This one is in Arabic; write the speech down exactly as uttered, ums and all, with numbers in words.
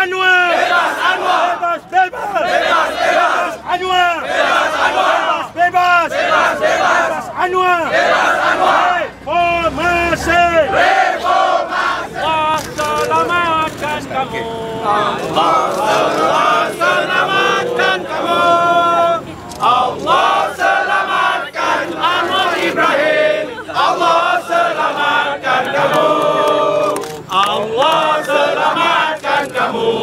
عنوان بيباس عنوان بيباس بيباس بيباس عنوان بيباس عنوان بيباس بيباس عنوان بيباس عنوان فورماسي فورماسي السلامات كان كمو الله السلامات كان كمو الله السلامات كان أنور إبراهيم الله السلامات كان كمو الله السلامات كان كمو